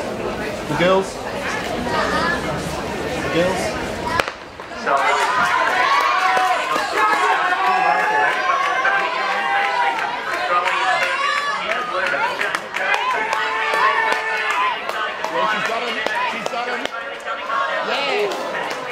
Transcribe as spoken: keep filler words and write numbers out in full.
The girls? The girls? Yeah, she's got him. She's got him. Yeah.